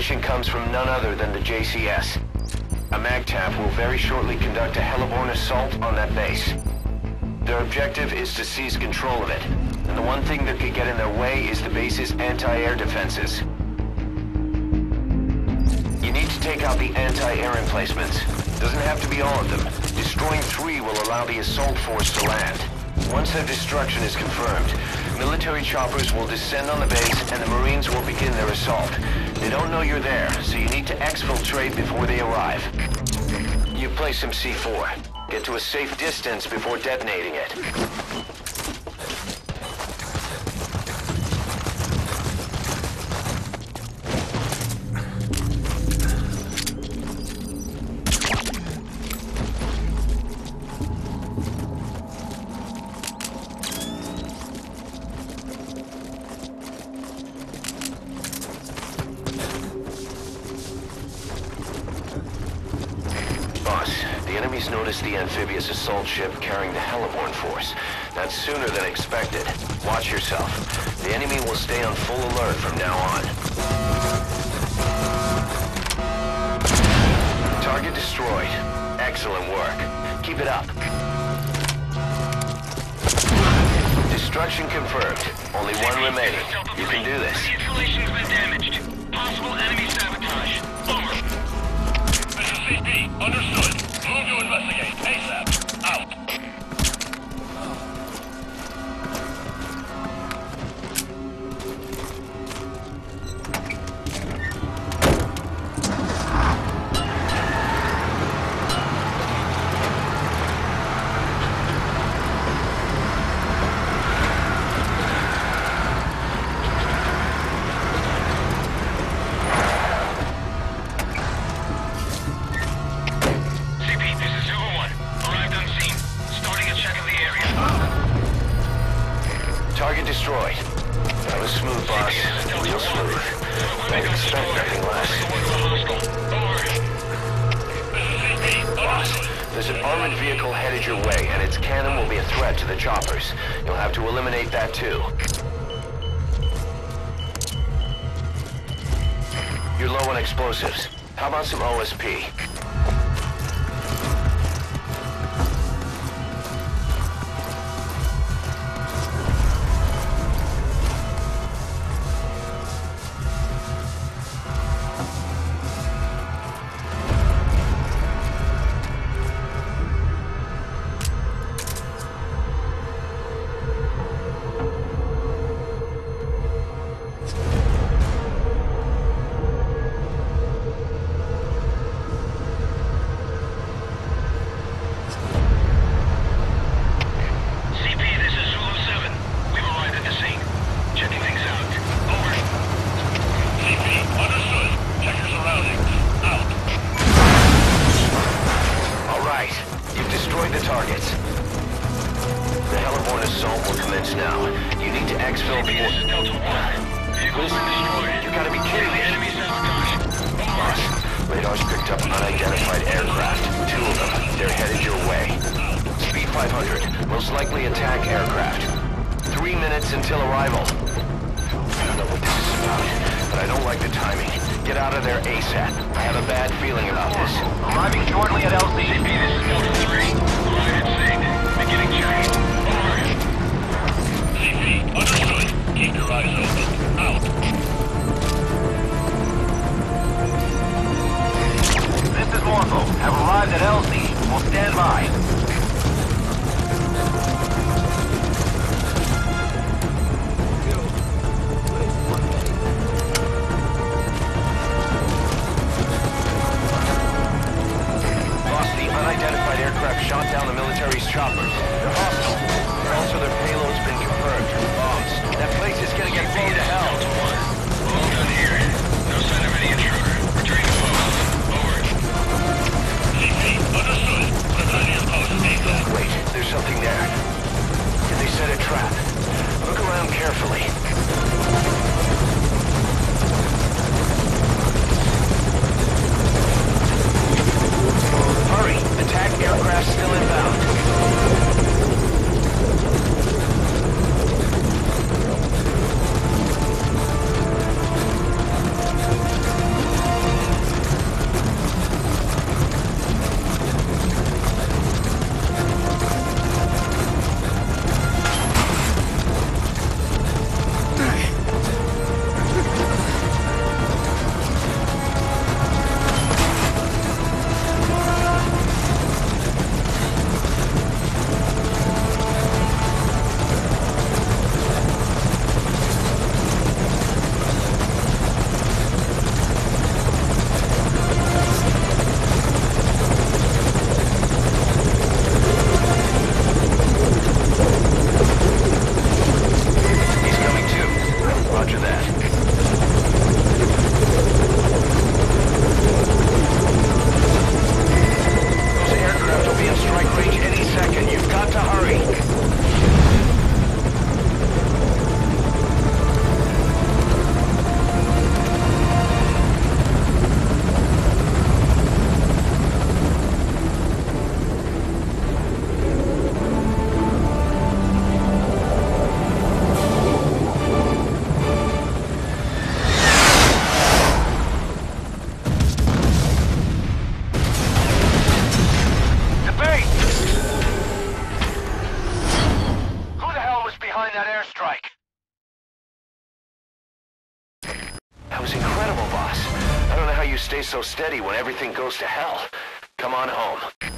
transmission comes from none other than the JCS. A MAGTF will very shortly conduct a Helleborn assault on that base. Their objective is to seize control of it, and the one thing that could get in their way is the base's anti-air defenses. You need to take out the anti-air emplacements. Doesn't have to be all of them. Destroying 3 will allow the assault force to land. Once their destruction is confirmed, military choppers will descend on the base and the Marines will begin their assault. They don't know you're there, so you need to exfiltrate before they arrive. You place some C4. Get to a safe distance before detonating it. Notice the amphibious assault ship carrying the Helleborn force. That's sooner than expected. Watch yourself. The enemy will stay on full alert from now on. Target destroyed. Excellent work. Keep it up. Destruction confirmed. Only one remaining. You can do this. The installation's been damaged. Possible enemy sabotage. Over. This is CP. Understood. Move to investigate. ASAP. Out. Destroyed. That was smooth, boss. Real smooth. I expect nothing less. Boss, there's an armored vehicle headed your way, and its cannon will be a threat to the choppers. You'll have to eliminate that too. You're low on explosives. How about some OSP? Most likely attack aircraft. 3 minutes until arrival. I don't know what this is about, but I don't like the timing. Get out of there ASAP. I have a bad feeling about this. Arriving shortly at LZ. CP, this is Delta 3. Arriving at beginning journey. Over. CP, understood. Keep your eyes open. Out. This is Morpho. Have arrived at LZ. We'll stand by. Shot down the military's choppers. They're hostile. Also, their payload's been confirmed. Bombs. That place is gonna get blown to hell. All done here. No sign of any intruder. Returning to post. Over. CP, understood. Battalion post. so steady when everything goes to hell. Come on home.